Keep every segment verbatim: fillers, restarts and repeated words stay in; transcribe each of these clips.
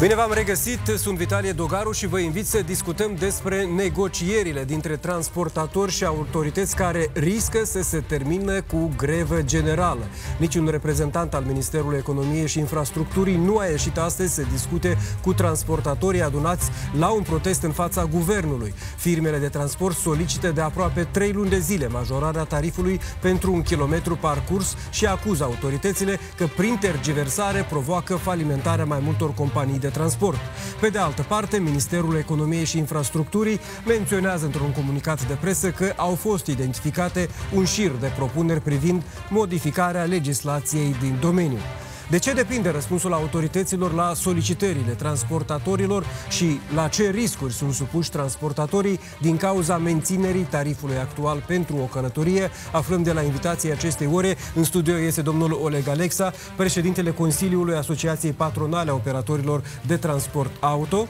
Bine v-am regăsit, sunt Vitalie Dogaru și vă invit să discutăm despre negocierile dintre transportatori și autorități care riscă să se termine cu grevă generală. Niciun reprezentant al Ministerului Economiei și Infrastructurii nu a ieșit astăzi să discute cu transportatorii adunați la un protest în fața guvernului. Firmele de transport solicită de aproape trei luni de zile majorarea tarifului pentru un kilometru parcurs și acuză autoritățile că prin tergiversare provoacă falimentarea mai multor companii de transport. Pe de altă parte, Ministerul Economiei și Infrastructurii menționează într-un comunicat de presă că au fost identificate un șir de propuneri privind modificarea legislației din domeniu. De ce depinde răspunsul autorităților la solicitările transportatorilor și la ce riscuri sunt supuși transportatorii din cauza menținerii tarifului actual pentru o călătorie? Aflăm de la invitații acestei ore. În studio este domnul Oleg Alexa, președintele Consiliului Asociației Patronale a Operatorilor de Transport Auto,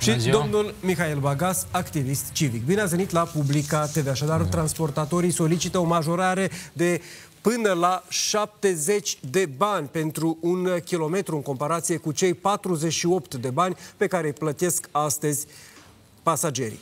și domnul Mihail Bagas, activist civic. Bine ați venit la Publika T V. Așadar, transportatorii solicită o majorare de până la șaptezeci de bani pentru un kilometru în comparație cu cei patruzeci și opt de bani pe care îi plătesc astăzi pasagerii.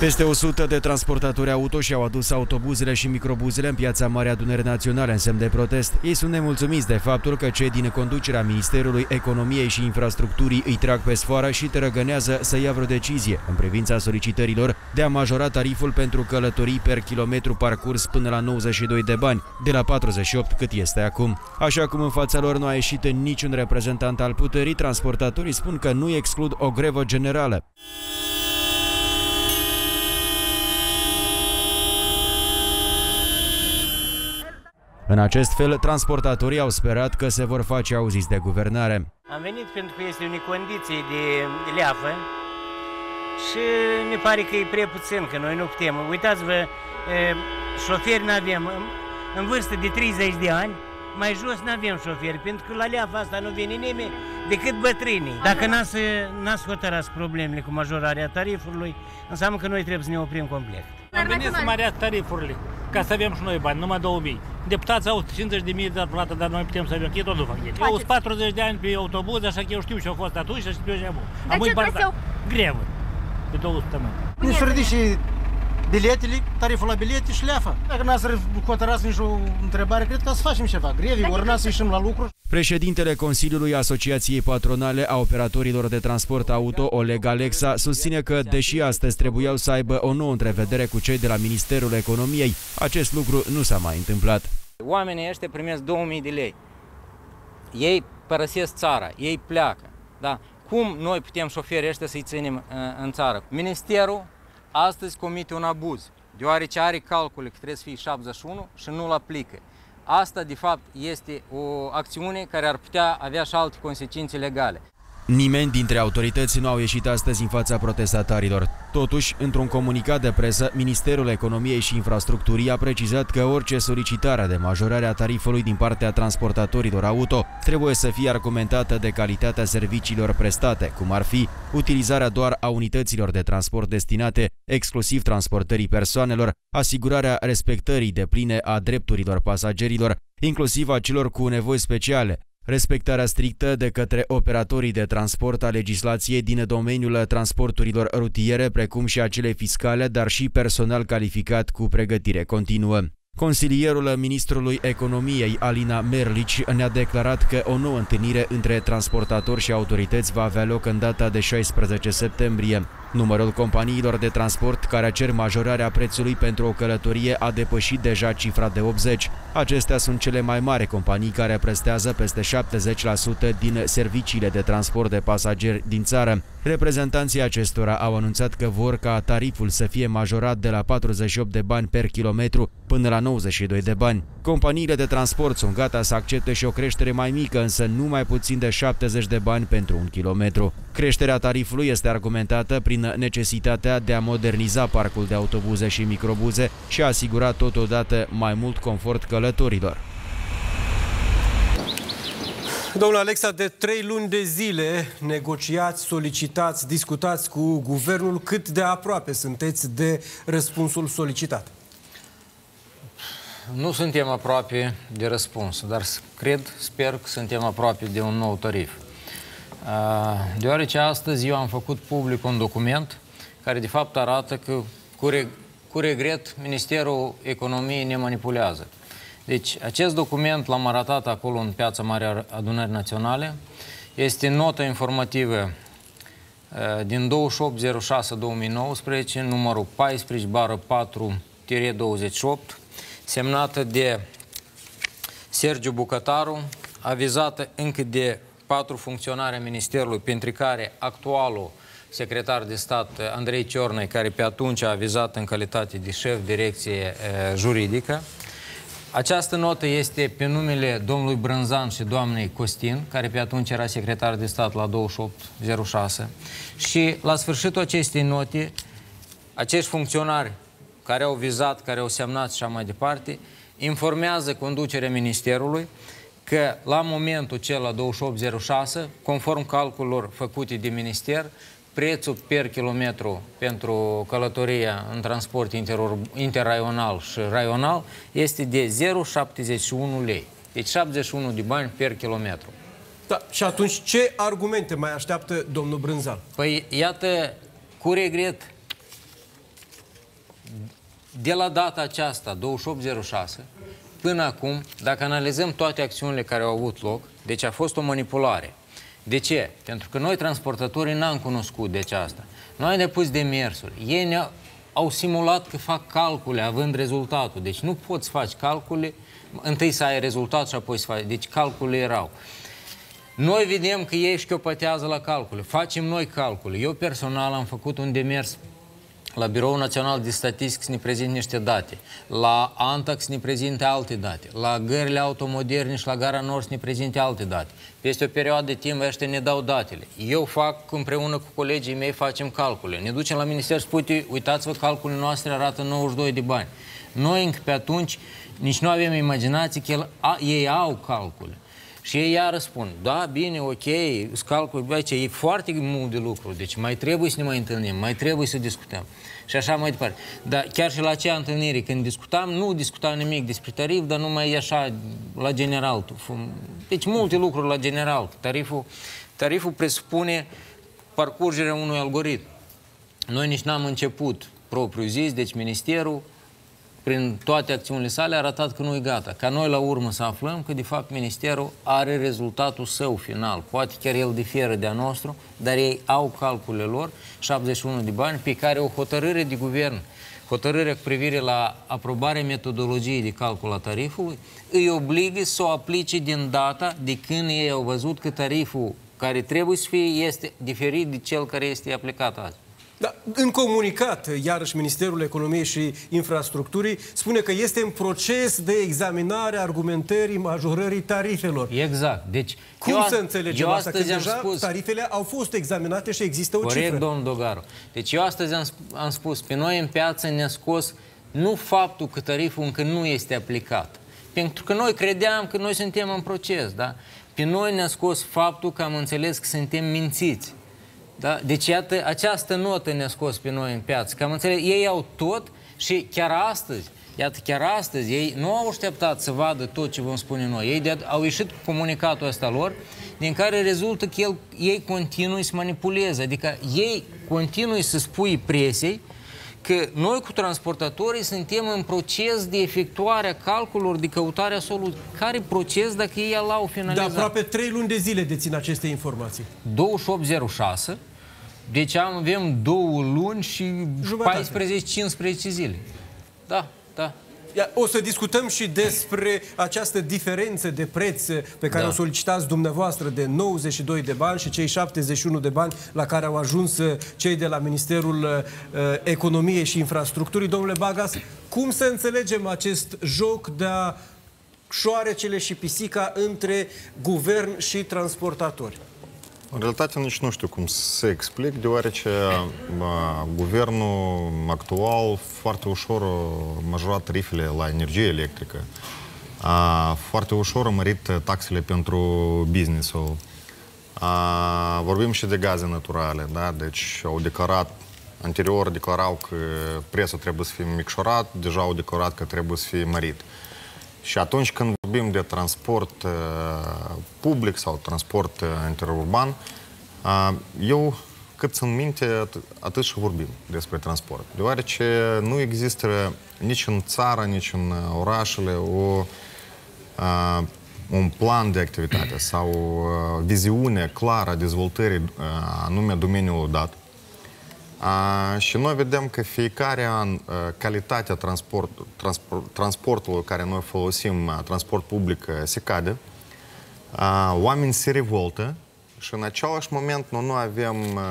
Peste o sută de transportatori auto și-au adus autobuzele și microbuzele în Piața Mare Adunării Naționale în semn de protest. Ei sunt nemulțumiți de faptul că cei din conducerea Ministerului Economiei și Infrastructurii îi trag pe sfoară și tărăgânează să ia vreo decizie în privința solicitărilor de a majora tariful pentru călătorii per kilometru parcurs până la nouăzeci și doi de bani, de la patruzeci și opt cât este acum. Așa cum în fața lor nu a ieșit niciun reprezentant al puterii, transportatorii spun că nu exclud o grevă generală. În acest fel, transportatorii au sperat că se vor face auziți de guvernare. Am venit pentru că este unei condiții de leafă și ne pare că e prea puțin, că noi nu putem. Uitați-vă, șoferi nu avem, în vârstă de treizeci de ani, mai jos nu avem șoferi, pentru că la leafa asta nu vine nimeni decât bătrânii. Dacă n-ați hotărât problemele cu majorarea tarifului, înseamnă că noi trebuie să ne oprim complet. Am venit să mărească tarifurile, ca să avem și noi bani, numai două mii. Deputații au cincizeci de mii de dar plată, dar noi putem să avem. Ei tot nu fac ei. Eu sunt patruzeci de ani pe autobuz, așa că eu știu ce au fost atunci și știu ce am avut. Am uitat partea grevă de două săptămâni. Nu se ridici și biletele, tariful la bilete și leafa. Dacă n-ați hotărât nici o întrebare, cred că să facem ceva. Grevii, ori n-ați să ieșim la lucru. Președintele Consiliului Asociației Patronale a Operatorilor de Transport Auto, Oleg Alexa, susține că, deși astăzi trebuiau să aibă o nouă întrevedere cu cei de la Ministerul Economiei, acest lucru nu s-a mai întâmplat. Oamenii ăștia primesc două mii de lei. Ei părăsesc țara, ei pleacă. Da? Cum noi putem șoferii ăștia să-i ținem în țară? Ministerul astăzi comite un abuz, deoarece are calcule că trebuie să fie șaptezeci și unu și nu-l aplică. Asta, de fapt, este o acțiune care ar putea avea și alte consecințe legale. Nimeni dintre autorități nu au ieșit astăzi în fața protestatarilor. Totuși, într-un comunicat de presă, Ministerul Economiei și Infrastructurii a precizat că orice solicitare de majorare a tarifului din partea transportatorilor auto trebuie să fie argumentată de calitatea serviciilor prestate, cum ar fi utilizarea doar a unităților de transport destinate exclusiv transportării persoanelor, asigurarea respectării depline a drepturilor pasagerilor, inclusiv a celor cu nevoi speciale, respectarea strictă de către operatorii de transport a legislației din domeniul transporturilor rutiere, precum și a cele fiscale, dar și personal calificat cu pregătire continuă. Consilierul Ministrului Economiei, Alina Merlic, ne-a declarat că o nouă întâlnire între transportatori și autorități va avea loc în data de șaisprezece septembrie. Numărul companiilor de transport care cer majorarea prețului pentru o călătorie a depășit deja cifra de optzeci. Acestea sunt cele mai mari companii care prestează peste șaptezeci la sută din serviciile de transport de pasageri din țară. Reprezentanții acestora au anunțat că vor ca tariful să fie majorat de la patruzeci și opt de bani per kilometru până la nouăzeci și doi de bani. Companiile de transport sunt gata să accepte și o creștere mai mică, însă nu mai puțin de șaptezeci de bani pentru un kilometru. Creșterea tarifului este argumentată prin necesitatea de a moderniza parcul de autobuze și microbuze și a asigura totodată mai mult confort călătorilor. Domnul Alexa, de trei luni de zile negociați, solicitați, discutați cu guvernul. Cât de aproape sunteți de răspunsul solicitat? nu suntem aproape de răspuns, dar cred, sper că suntem aproape de un nou tarif. Deoarece astăzi eu am făcut public un document care de fapt arată că cu regret Ministerul Economiei ne manipulează. Deci acest document l-am arătat acolo în Piața Mare Adunării Naționale. Este nota informativă din douăzeci și opt zero șase două mii nouăsprezece, numărul paisprezece bară patru douăzeci și opt, semnată de Sergiu Bucătaru, avizată încă de patru funcționari ai Ministerului, printre care actualul secretar de stat Andrei Ciornei, care pe atunci a avizat în calitate de șef direcție juridică. Această notă este pe numele domnului Brânzan și doamnei Costin, care pe atunci era secretar de stat la douăzeci și opt zero șase. Și la sfârșitul acestei note, acești funcționari care au vizat, care au semnat și așa mai departe, informează conducerea Ministerului că la momentul cel la douăzeci și opt zero șase, conform calculelor făcute de Minister, prețul per kilometru pentru călătoria în transport interraional și raional este de zero virgulă șaptezeci și unu lei. Deci șaptezeci și unu de bani per kilometru. Da, și atunci ce argumente mai așteaptă domnul Brânzan? Păi iată, cu regret, de la data aceasta, douăzeci și opt zero șase, până acum, dacă analizăm toate acțiunile care au avut loc, deci a fost o manipulare. De ce? Pentru că noi, transportatorii, n-am cunoscut deci asta. Noi am depus demersuri. Ei ne-au au simulat că fac calcule, având rezultatul. Deci nu poți face calcule, întâi să ai rezultat și apoi să faci. Deci calcule erau. Noi vedem că ei șchiopătează la calcule. Facem noi calcule. Eu personal am făcut un demers la Biroul Național de Statistică să ne prezint niște date, la ANTAC să ne prezinte alte date, la gările automoderne și la Gara Nord să ne prezinte alte date. Peste o perioadă de timp ăștia ne dau datele. Eu fac, împreună cu colegii mei, facem calcule. Ne ducem la minister, spune, uitați-vă, calculele noastre arată nouăzeci și doi de bani. Noi încă pe atunci nici nu avem imaginație că el, a, ei au calcule. Și ei iar răspund, da, bine, ok, îți calcul, aici e foarte mult de lucru, deci mai trebuie să ne mai întâlnim, mai trebuie să discutăm. Și așa mai departe. Dar chiar și la acea întâlnire, când discutam, nu discutam nimic despre tarif, dar numai așa, la general. Deci multe lucruri la general. Tariful, tariful presupune parcurgerea unui algoritm. Noi nici n-am început propriu zis, deci ministerul, prin toate acțiunile sale, a arătat că nu e gata. Ca noi la urmă să aflăm că, de fapt, Ministerul are rezultatul său final. Poate chiar el diferă de-a nostru, dar ei au calculele lor, șaptezeci și unu de bani, pe care o hotărâre de guvern, hotărârea cu privire la aprobarea metodologiei de calcul a tarifului, îi obligă să o aplice din data de când ei au văzut că tariful care trebuie să fie este diferit de cel care este aplicat azi. Da, în comunicat, iarăși, Ministerul Economiei și Infrastructurii spune că este în proces de examinare a argumentării majorării tarifelor. Exact. Deci, cum eu, să înțelegem eu asta? Că deja spus, tarifele au fost examinate și există o corect, cifră. Domnul Dogaru. Deci eu astăzi am, am spus, pe noi în piață ne-a scos nu faptul că tariful încă nu este aplicat. Pentru că noi credeam că noi suntem în proces, da? Pe noi ne-a scos faptul că am înțeles că suntem mințiți. Da? Deci, iată, această notă ne-a scos pe noi în piață. Că am înțeles, ei au tot și chiar astăzi, iată, chiar astăzi, ei nu au așteptat să vadă tot ce vom spune noi. Ei au ieșit cu comunicatul ăsta lor, din care rezultă că el, ei continui să manipuleze. Adică ei continui să spui presei că noi cu transportatorii suntem în proces de efectuare a calculelor, de căutarea soluției. Care proces dacă ei l-au finalizat? De aproape trei luni de zile dețin aceste informații. douăzeci și opt zero șase. Deci avem două luni și paisprezece cincisprezece zile. Da, da. O să discutăm și despre această diferență de preț pe care da. O solicitați dumneavoastră de nouăzeci și doi de bani și cei șaptezeci și unu de bani la care au ajuns cei de la Ministerul Economiei și Infrastructurii. Domnule Bagas, cum să înțelegem acest joc de a șoarecele și pisica între guvern și transportatori? În realitate nici nu știu cum să explic, deoarece bă, guvernul actual foarte ușor a majorat tarifele la energie electrică, a, foarte ușor a mărit taxele pentru business-ul. Vorbim și de gaze naturale, da? Deci au declarat, anterior declarau că prețul trebuie să fie micșorat, deja au declarat că trebuie să fie mărit. Și atunci când vorbim de transport public sau transport interurban, eu, cât sunt minte, atât și vorbim despre transport. Deoarece nu există nici în țară, nici în orașele o, un plan de activitate sau o viziune clară a dezvoltării anume domeniului dat. A, și noi vedem că fiecare an a, calitatea transport, transport, transportului care noi folosim, a, transport public, a, se cade, a, oamenii se revoltă și în același moment noi nu avem a,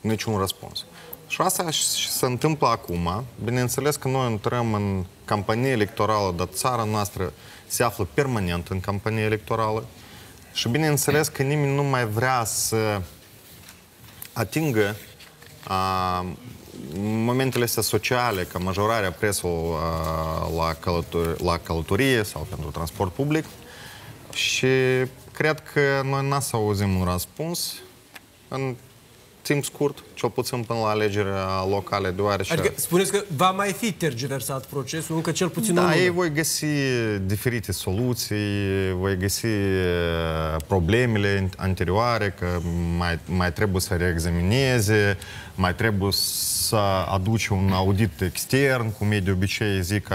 niciun răspuns. Și asta și se întâmplă acum. Bineînțeles că noi intrăm în campanie electorală, dar țara noastră se află permanent în campanie electorală și bineînțeles că nimeni nu mai vrea să atingă A, momentele astea sociale, ca majorarea prețului la, călător la călătorie sau pentru transport public. Și cred că noi n-a să auzim un răspuns în timp scurt, cel puțin până la alegerea locale, deoarece... Adică spuneți că va mai fi tergiversat procesul, încă cel puțin... Da, ei voi găsi diferite soluții, voi găsi problemele anterioare, că mai, mai trebuie să reexamineze, mai trebuie să aduce un audit extern, cum ei de obicei zic,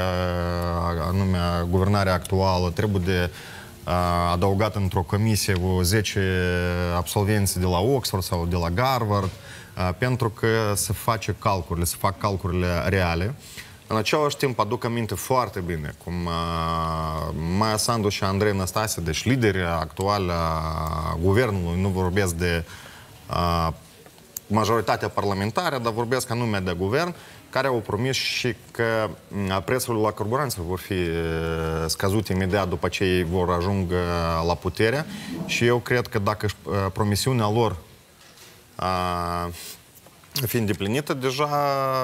anume guvernarea actuală, trebuie de adăugat într-o comisie cu zece absolvenți de la Oxford sau de la Harvard, pentru că se face calculele, se fac calculele reale. În același timp aduc aminte foarte bine cum Maia Sandu și Andrei Nastase, deci lideri actuali a guvernului, nu vorbesc de majoritatea parlamentară, dar vorbesc anume de guvern, care au promis și că prețurile la carburanți vor fi scăzute imediat după ce ei vor ajunge la putere. Și eu cred că dacă promisiunea lor fi îndeplinită, deja,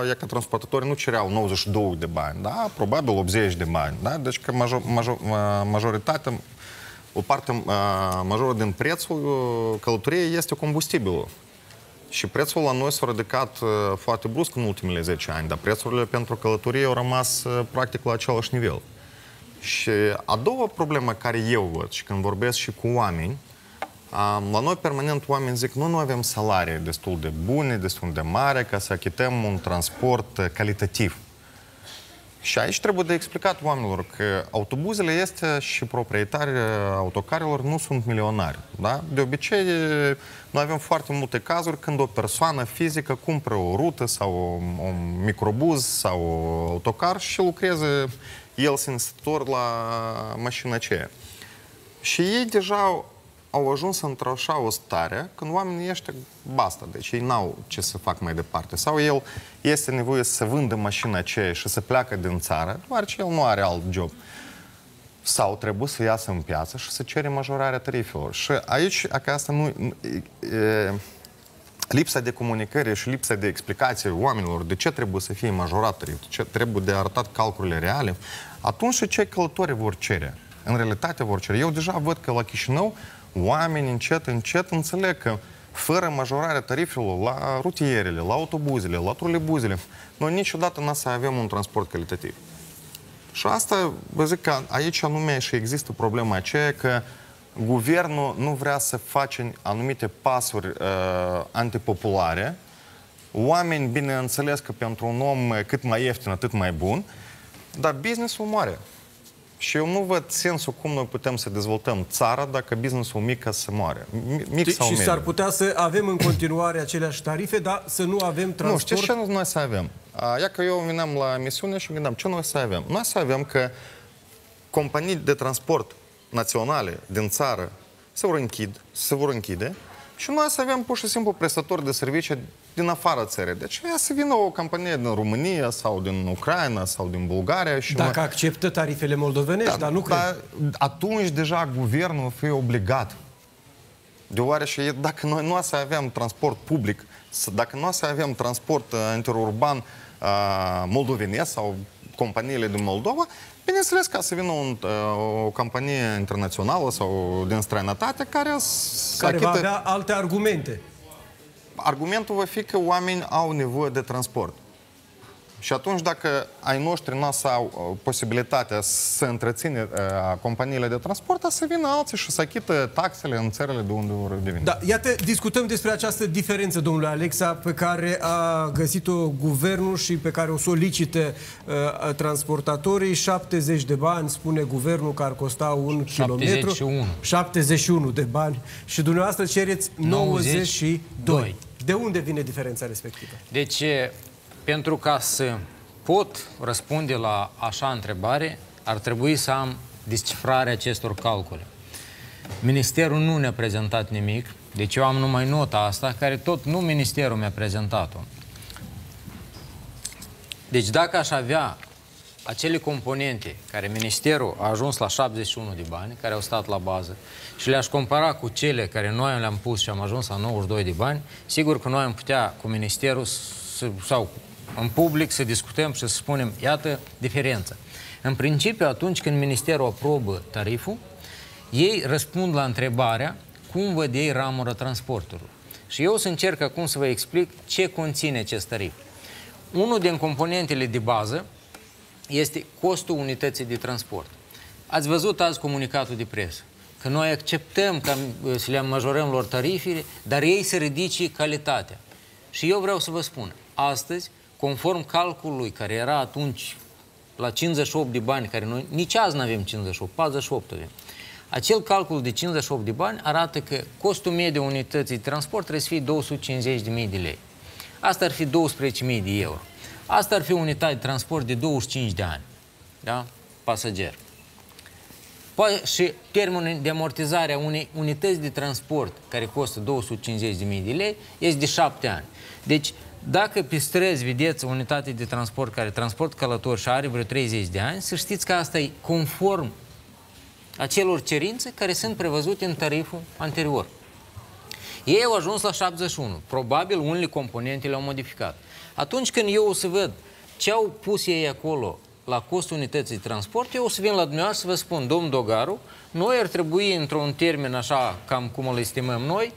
ea ca transportatorii nu cereau nouăzeci și doi de bani, da? Probabil optzeci de bani. Da? Deci că major, major, majoritatea, o parte majoră din prețul călătoriei este combustibilul. Și prețul la noi s-a ridicat foarte brusc în ultimele zece ani, dar prețurile pentru călătorie au rămas practic la același nivel. Și a doua problemă care eu văd și când vorbesc și cu oameni, la noi permanent oamenii zic, nu, nu avem salarii destul de bune, destul de mare ca să achităm un transport calitativ. Și aici trebuie de explicat oamenilor că autobuzele este și proprietarii autocarelor nu sunt milionari. Da? De obicei, noi avem foarte multe cazuri când o persoană fizică cumpără o rută sau un microbuz sau un autocar și lucrează el singurător la mașina aceea. Și ei deja au ajuns într-așa o stare când oamenii ăștia basta, deci ei n-au ce să fac mai departe. Sau el este nevoie să vândă mașina aceea și să pleacă din țară, doar ce el nu are alt job. Sau trebuie să iasă în piață și să cere majorarea tarifelor. Și aici, acasă, nu, e, lipsa de comunicare și lipsa de explicație oamenilor de ce trebuie să fie majorat tariful, ce trebuie de arătat calculele reale, atunci ce călători vor cere. În realitate vor cere. Eu deja văd că la Chișinău oamenii încet, încet înțeleg că fără majorarea tarifelor la rutierele, la autobuzele, la trolebuzele, noi niciodată n-o să avem un transport calitativ. Și asta, vă zic că aici anume și există problema aceea că guvernul nu vrea să face anumite pasuri uh, antipopulare. Oamenii, bineînțeles că pentru un om cât mai ieftin, atât mai bun, dar business-ul moare. Și eu nu văd sensul cum noi putem să dezvoltăm țara dacă businessul mic se moare. Mic sau mediu. Și s-ar putea să avem în continuare aceleași tarife, dar să nu avem transport. Nu, știți ce noi să avem? Ia că eu veneam la emisiune și gândeam, ce noi să avem? Noi să avem că companii de transport naționale din țară se vor, închid, se vor închide și noi să avem pur și simplu prestatori de servicii din afara țării. Deci ea să vină o companie din România sau din Ucraina sau din Bulgaria și... Dacă mai... acceptă tarifele moldovenești, da, dar nu da, cred. Atunci deja guvernul fie obligat. Deoarece dacă noi nu o să avem transport public, dacă nu o să avem transport interurban moldovenesc sau companiile din Moldova, bineînțeles că să vină un, o companie internațională sau din străinătate care... Care achită... va avea alte argumente. Argumentul va fi că oamenii au nevoie de transport. Și atunci, dacă ai noștri n-au au posibilitatea să întreține companiile de transport, să vină alții și să achită taxele în țările de unde vor deveni. Da, iată, discutăm despre această diferență, domnule Alexa, pe care a găsit-o guvernul și pe care o solicită uh, transportatorii. șaptezeci de bani, spune guvernul, că ar costa un șaptezeci și unu. Kilometru. șaptezeci și unu de bani. Și dumneavoastră cereți nouăzeci și doi. nouăzeci și doi. De unde vine diferența respectivă? Deci, pentru ca să pot răspunde la așa întrebare, ar trebui să am descifrarea acestor calcule. Ministerul nu ne-a prezentat nimic, deci eu am numai nota asta, care tot nu ministerul mi-a prezentat-o. Deci dacă aș avea acele componente care ministerul a ajuns la șaptezeci și unu de bani, care au stat la bază, și le-aș compara cu cele care noi le-am pus și am ajuns la nouăzeci și doi de bani, sigur că noi am putea cu ministerul sau în public să discutăm și să spunem, iată diferența. În principiu, atunci când ministerul aprobă tariful, ei răspund la întrebarea cum văd ei ramura transportului. Și eu să încerc acum să vă explic ce conține acest tarif. Unul din componentele de bază este costul unității de transport. Ați văzut azi comunicatul de presă, că noi acceptăm că să le majorăm lor tarifele, dar ei se ridice calitatea. Și eu vreau să vă spun, astăzi, conform calculului care era atunci la cincizeci și opt de bani, care noi nici azi nu avem cincizeci și opt, patruzeci și opt avem, acel calcul de cincizeci și opt de bani arată că costul mediu unității de transport trebuie să fie două sute cincizeci de mii de lei. Asta ar fi douăsprezece mii de euro. Asta ar fi unitate de transport de douăzeci și cinci de ani, da? Pasager. Poate și termenul de amortizare a unei unități de transport care costă două sute cincizeci de mii de lei este de șapte ani. Deci, dacă pe străzi vedeți o unitate de transport care transportă călători și are vreo treizeci de ani, să știți că asta e conform acelor cerințe care sunt prevăzute în tariful anterior. Ei au ajuns la șaptezeci și unu. Probabil unele componente le-au modificat. Atunci când eu o să văd ce au pus ei acolo la costul unității de transport, eu o să vin la dumneavoastră să vă spun, domn Dogaru, noi ar trebui, într-un termen așa, cam cum îl estimăm noi,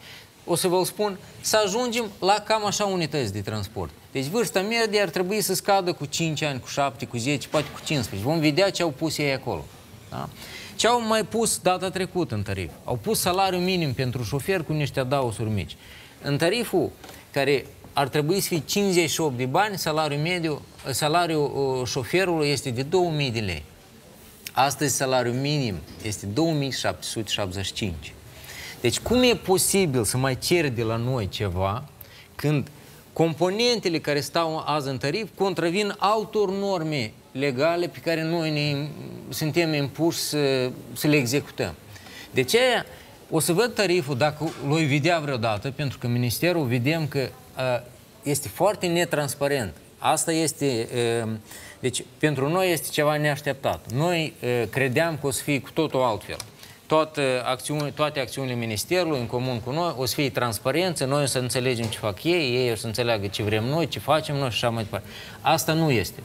o să vă spun, să ajungem la cam așa unități de transport. Deci vârsta medie ar trebui să scadă cu cinci ani, cu șapte, cu zece, poate cu cincisprezece. Vom vedea ce au pus ei acolo. Da? Ce au mai pus data trecută în tarif? Au pus salariul minim pentru șofer cu niște adaosuri mici. În tariful care ar trebui să fie cincizeci și opt de bani, salariul mediu, salariul șoferului este de două mii de lei. Astăzi salariul minim este două mii șapte sute șaptezeci și cinci. Deci cum e posibil să mai ceri de la noi ceva când componentele care stau azi în tarif contravin altor norme legale pe care noi ne suntem impuși să, să le executăm? De ce? O să văd tariful, dacă l-o vedea vreodată, pentru că ministerul vedem că este foarte netransparent. Asta este, deci pentru noi este ceva neașteptat. Noi credeam că o să fie cu totul altfel. Toate, acțiuni, toate acțiunile ministerului în comun cu noi o să fie transparență, noi o să înțelegem ce fac ei, ei o să înțeleagă ce vrem noi, ce facem noi și așa mai departe. Asta nu este.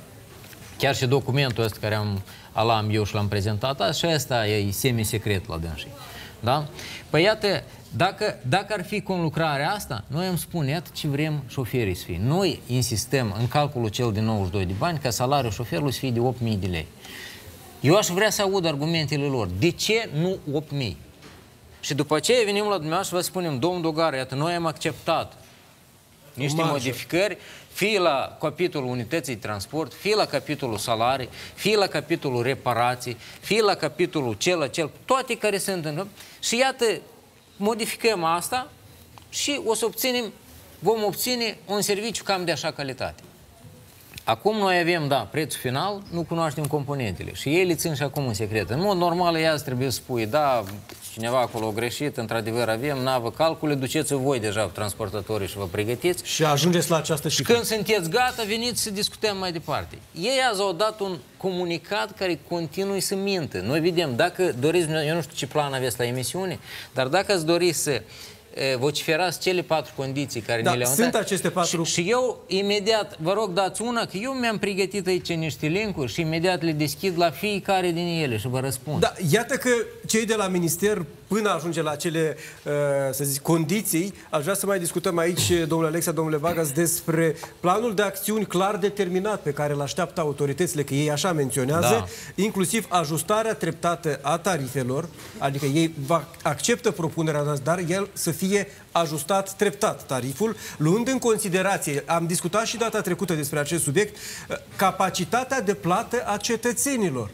Chiar și documentul ăsta care am, l-am eu și l-am prezentat, așa asta e semi-secret la dânsii. Da? Păi iată, Dacă, dacă ar fi conlucrarea asta, noi am spune, iată ce vrem șoferii să fie. Noi insistăm în calculul cel de nouăzeci și doi de bani ca salariul șoferului să fie de opt mii de lei. Eu aș vrea să aud argumentele lor. De ce nu opt mii? Și după aceea venim la dumneavoastră și vă spunem, domnul Dogaru, iată, noi am acceptat niște modificări, fie la capitolul unității de transport, fie la capitolul salarii, fie la capitolul reparații, fie la capitolul cel, acel, toate care se întâmplă. Și iată, modificăm asta și o să obținem, vom obține un serviciu cam de așa calitate. Acum noi avem, da, prețul final, nu cunoaștem componentele și ei le țin și acum în secret. În mod normal, ea trebuie să spui, da, cineva acolo a greșit, într-adevăr avem, n-avă calcule, duceți-o voi deja transportatorii și vă pregătiți. Și ajungeți la această și când sunteți gata, veniți să discutăm mai departe. Ei azi au dat un comunicat care continui să mintă. Noi vedem, dacă doriți, eu nu știu ce plan aveți la emisiune, dar dacă ați dori să vociferați cele patru condiții care da, ne le-au dat. Aceste patru... și, și eu, imediat, vă rog, dați una, că eu mi-am pregătit aici niște linkuri și imediat le deschid la fiecare din ele și vă răspund. Da, iată că cei de la minister până ajunge la acele, să zic, condiții, aș vrea să mai discutăm aici, domnule Alexa, domnule Bagas, despre planul de acțiuni clar determinat pe care îl așteaptă autoritățile, că ei așa menționează, da, inclusiv ajustarea treptată a tarifelor, adică ei acceptă propunerea noastră, dar el să fie ajustat treptat tariful, luând în considerație, am discutat și data trecută despre acest subiect, capacitatea de plată a cetățenilor.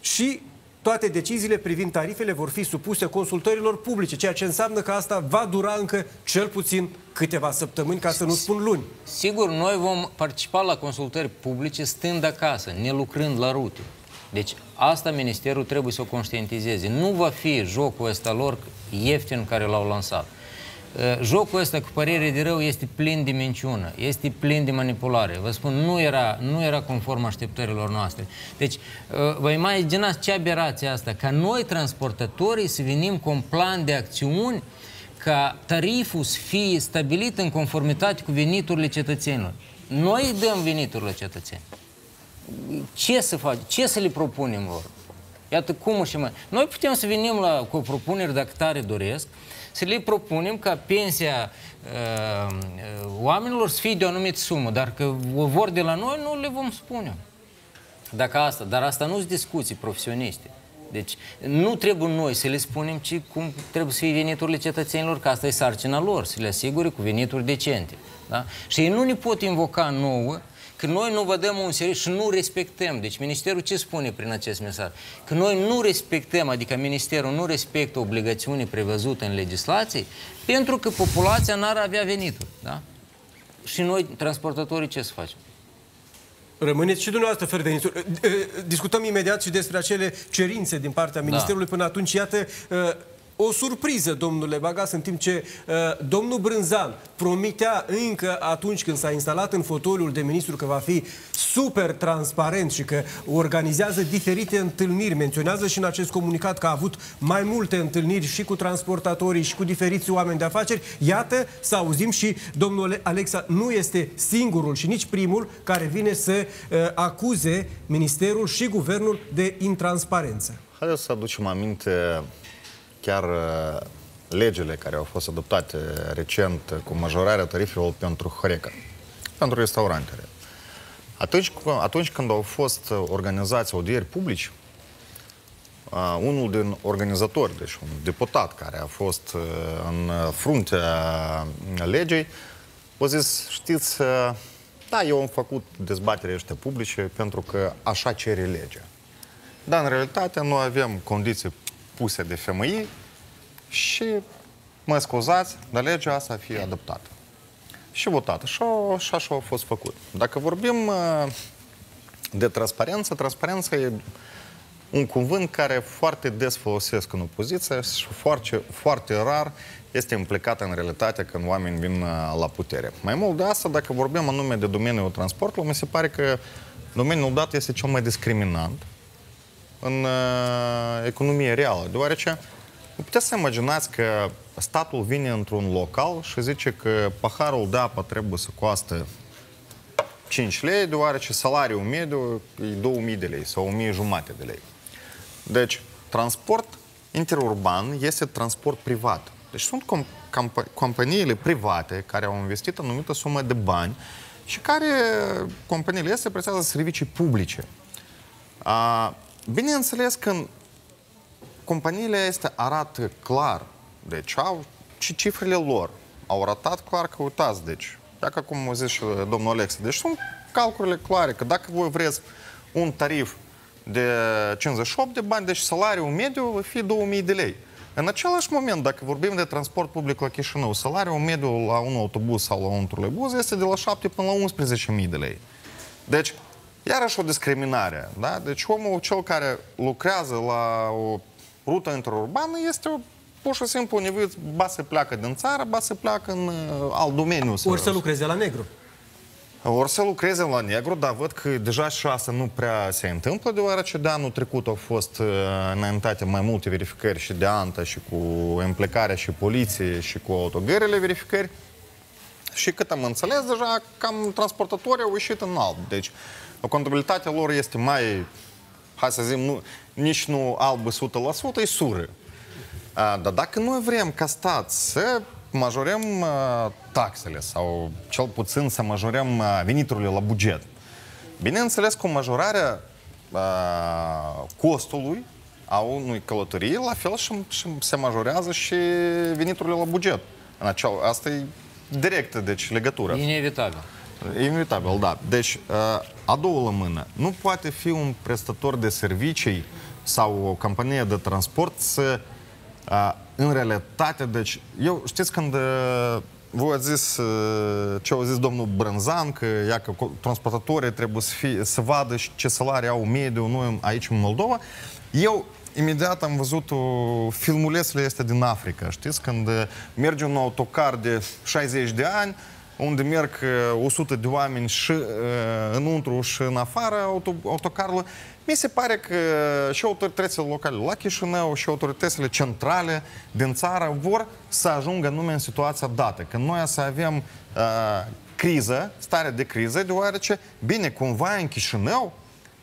Și toate deciziile privind tarifele vor fi supuse consultărilor publice, ceea ce înseamnă că asta va dura încă cel puțin câteva săptămâni, ca să nu spun luni. Sigur, noi vom participa la consultări publice stând acasă, ne lucrând la rute. Deci asta ministerul trebuie să o conștientizeze. Nu va fi jocul ăsta lor ieftin care l-au lansat. Jocul ăsta, cu părere de rău, este plin de minciună, este plin de manipulare. Vă spun, nu era, nu era conform așteptărilor noastre. Deci, vă imaginați ce aberație asta, ca noi, transportatorii, să venim cu un plan de acțiuni ca tariful să fie stabilit în conformitate cu veniturile cetățenilor. Noi dăm veniturile cetățenilor. Ce să facem? Ce să le propunem lor? Iată cum și mai... Noi putem să venim la, cu o propunere, dacă tare doresc, să le propunem ca pensia uh, oamenilor să fie de o anumită sumă, dar că o vor de la noi, nu le vom spune. Dacă asta, dar asta nu sunt discuții profesioniste. Deci nu trebuie noi să le spunem, ci cum trebuie să fie veniturile cetățenilor, că asta e sarcina lor, să le asigure cu venituri decente. Da? Și ei nu ne pot invoca nouă că noi nu vă dăm un serios și nu respectăm. Deci ministerul ce spune prin acest mesaj? Că noi nu respectăm, adică ministerul nu respectă obligațiunile prevăzute în legislație pentru că populația n-ar avea venituri. Da? Și noi, transportatorii, ce să facem? Rămâneți și dumneavoastră fără venituri. Discutăm imediat și despre acele cerințe din partea ministerului. Da. Până atunci, iată... o surpriză, domnule Bagas, în timp ce uh, domnul Brânzan promitea încă atunci când s-a instalat în fotoliul de ministru că va fi super transparent și că organizează diferite întâlniri. Menționează și în acest comunicat că a avut mai multe întâlniri și cu transportatorii și cu diferiți oameni de afaceri. Iată, să auzim și domnul Alexa nu este singurul și nici primul care vine să uh, acuze ministerul și guvernul de intransparență. Haideți să aducem aminte... Chiar legile care au fost adoptate recent cu majorarea tarifelor pentru Horeca, pentru restaurantele. Atunci, atunci când au fost organizați audieri publici, unul din organizatori, deci un deputat care a fost în fruntea legei, a zis, știți, da, eu am făcut dezbaterea ăștia publice pentru că așa cere legea. Dar în realitate noi avem condiții puse de F M I și, mă scuzați, dar legea asta a fi adoptată și votată. Și așa a fost făcut. Dacă vorbim de transparență, transparența e un cuvânt care foarte des folosesc în opoziție și foarte, foarte rar este implicat în realitate când oamenii vin la putere. Mai mult de asta, dacă vorbim anume de domeniul transportului, mi se pare că domeniul dat este cel mai discriminant în uh, economie reală, deoarece nu puteți să imaginați că statul vine într-un local și zice că paharul de apă trebuie să coastă cinci lei, deoarece salariul mediu e două mii de lei sau o mie jumate de lei. Deci, transport interurban este transport privat. Deci sunt comp companiile private care au investit anumită sumă de bani și care companiile astea prestează servicii publice. Uh, Bineînțeles, când companiile este arată clar, deci au și cifrele lor, au arătat clar că uitați, deci, dacă cum a zis și domnul Alexa, deci sunt calculele clare, că dacă voi vreți un tarif de cincizeci și opt de bani, deci salariul mediu va fi două mii de lei. În același moment, dacă vorbim de transport public la Chișinău, salariul mediu la un autobuz sau la un troleibuz este de la șapte până la unsprezece mii de lei. Deci, iarăși o discriminare, da? Deci omul, cel care lucrează la o rută interurbană, este o, pur și simplu nevoie, ba se pleacă din țară, ba se pleacă în uh, alt domeniu. Ori să lucreze la negru. Ori să lucreze la negru, dar văd că deja și asta nu prea se întâmplă, deoarece de anul trecut au fost uh, înaintate mai multe verificări și de ANTA și cu implicarea și poliției și cu autogările verificări. Și cât am înțeles, deja cam transportatorii au ieșit în alb. Deci, contabilitatea lor este mai, hai să zicem, nu, nici nu albă o sută la sută, e sură. Dar dacă noi vrem ca stat să majorăm taxele sau cel puțin să majorăm veniturile la buget, bineînțeles cu majorarea costului a unui călătorie, la fel și se majorează și veniturile la buget. Asta e directă, deci legătura. Inevitabil. Inevitabil, da. Deci, a doua mână, nu poate fi un prestator de servicii sau o companie de transport să, în realitate, deci, eu știți când voi ați zis, ce au zis domnul Brânzan, că iacă transportatorii trebuie să, fie, să vadă ce salarii au mediu noi aici în Moldova, eu imediat am văzut filmulețele este din Africa, știți, când merge un autocar de șaizeci de ani, unde merg o sută de oameni și înăuntru și în afară autocarului, mi se pare că și autoritățile locale la Chișinău și autoritățile centrale din țară vor să ajungă nume în situația dată, că noi să avem criză, stare de criză, deoarece, bine, cumva în Chișinău,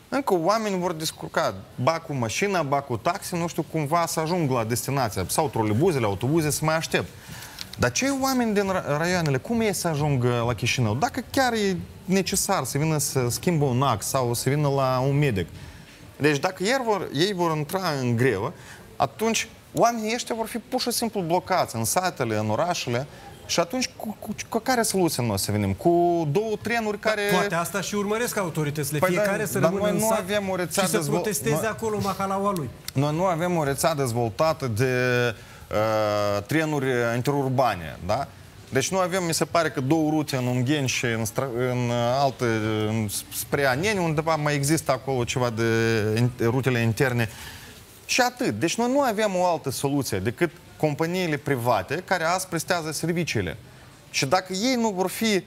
încă oamenii vor descurca, ba cu mașina, ba cu taxi, nu știu, cumva să ajung la destinația, sau trolebuzele, autobuze, să mai aștept. Dar cei oameni din raioanele, cum ei să ajungă la Chișinău? Dacă chiar e necesar să vină să schimbă un ax sau să vină la un medic. Deci dacă ei vor, ei vor intra în grevă, atunci oamenii ăștia vor fi pur și simplu blocați în satele, în orașele. Și atunci, cu, cu, cu care soluție noi să venim? Cu două trenuri care... Toate asta și urmăresc autoritățile. Păi fiecare da, să rămână în sat și să protesteze noi... acolo mahalaua lui. Noi nu avem o rețea dezvoltată de... Uh, trenuri interurbane, da? Deci noi avem, mi se pare că două rute în Ungheni și în, în alte, în, spre Aneni, undeva mai există acolo ceva de in, rutele interne. Și atât. Deci noi nu avem o altă soluție decât companiile private care azi prestează serviciile. Și dacă ei nu vor fi...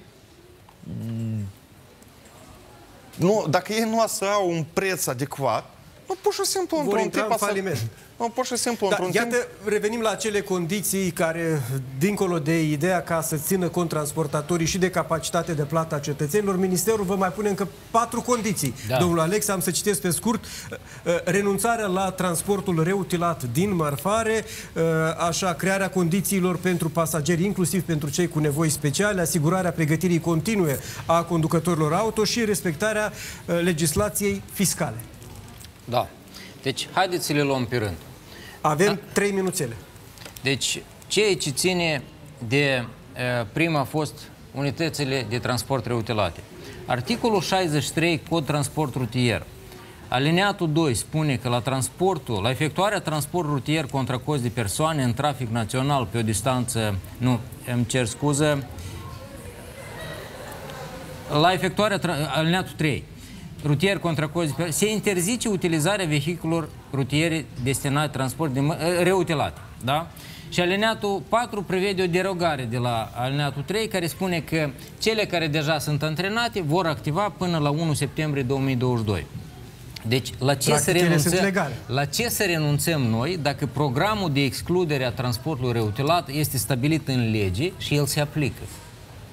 Nu, dacă ei nu o să au un preț adecvat, nu pur și simplu într-un tip în faliment. Nu, pur și simplu, da, iată, timp... revenim la acele condiții care, dincolo de ideea ca să țină cont transportatorii și de capacitate de plată a cetățenilor, Ministerul vă mai pune încă patru condiții. Da. Domnul Alex, am să citesc pe scurt. Renunțarea la transportul reutilat din marfare, așa, crearea condițiilor pentru pasageri, inclusiv pentru cei cu nevoi speciale, asigurarea pregătirii continue a conducătorilor auto și respectarea legislației fiscale. Da. Deci, haideți să le luăm pe rând. Avem trei minuțele. Deci, ceea ce ține de prima a fost unitățile de transport reutilate. Articolul șaizeci și trei, Cod Transport Rutier. Alineatul doi spune că la transportul, la efectuarea transportului rutier contra cost de persoane în trafic național pe o distanță, nu, îmi cer scuză, la efectuarea, alineatul trei, rutier contra cost, se interzice utilizarea vehiculelor rutiere destinate transport de, reutilate. Da? Și alineatul patru prevede o derogare de la alineatul trei, care spune că cele care deja sunt antrenate vor activa până la unu septembrie două mii douăzeci și doi. Deci, la ce, să renunțăm, la ce să renunțăm noi dacă programul de excludere a transportului reutilat este stabilit în lege și el se aplică?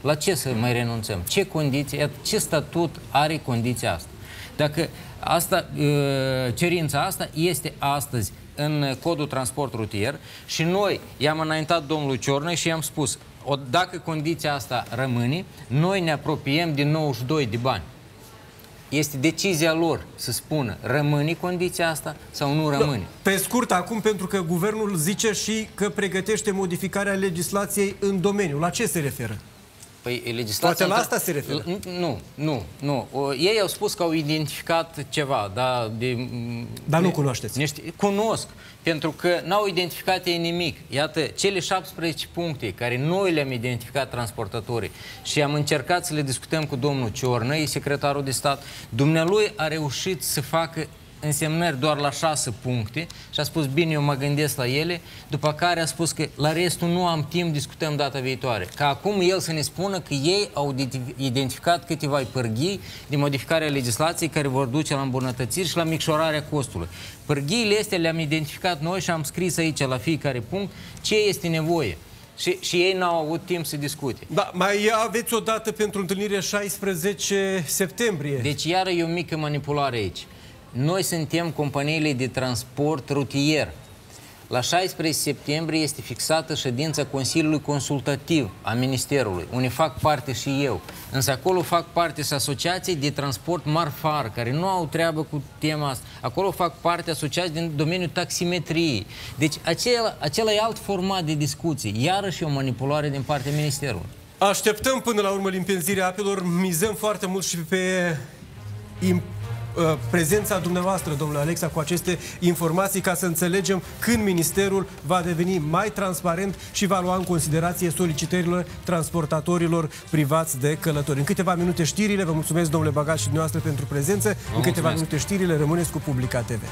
La ce să mai renunțăm? Ce condiții, ce statut are condiția asta? Dacă asta, cerința asta este astăzi în Codul Transport Rutier și noi i-am înaintat domnului Ciornei și i-am spus, dacă condiția asta rămâne, noi ne apropiem de nouăzeci și doi de bani. Este decizia lor să spună rămâne condiția asta sau nu rămâne. Pe scurt, acum, pentru că guvernul zice și că pregătește modificarea legislației în domeniu. La ce se referă? Păi, legislația... Toate la asta se referă? Nu, nu, nu. Ei au spus că au identificat ceva, dar... De, dar nu cunoașteți. Niște, cunosc, pentru că n-au identificat ei nimic. Iată, cele șaptesprezece puncte care noi le-am identificat transportatorii și am încercat să le discutăm cu domnul Ciornei, secretarul de stat, dumnealui a reușit să facă însemnări doar la șase puncte și a spus, bine, eu mă gândesc la ele, după care a spus că la restul nu am timp, discutăm data viitoare. Ca acum el să ne spună că ei au identificat câteva pârghii de modificare a legislației care vor duce la îmbunătățiri și la micșorarea costului. Pârghiile astea le-am identificat noi și am scris aici la fiecare punct ce este nevoie. Și, și ei n-au avut timp să discute. Da, mai aveți o dată pentru întâlnire, șaisprezece septembrie. Deci iară e o mică manipulare aici. Noi suntem companiile de transport rutier. la șaisprezece septembrie este fixată ședința Consiliului Consultativ a Ministerului, unde fac parte și eu. Însă acolo fac parte și asociații de transport marfar, care nu au treabă cu tema asta. Acolo fac parte asociații din domeniul taximetriei. Deci acela, acela e alt format de discuții. Iarăși o manipulare din partea Ministerului. Așteptăm până la urmă limpenzirea apelor. Mizăm foarte mult și pe prezența dumneavoastră, domnule Alexa, cu aceste informații, ca să înțelegem când Ministerul va deveni mai transparent și va lua în considerație solicitările transportatorilor privați de călători. În câteva minute știrile, vă mulțumesc, domnule Bagas, și dumneavoastră pentru prezență. În câteva minute știrile, rămâneți cu Publika T V.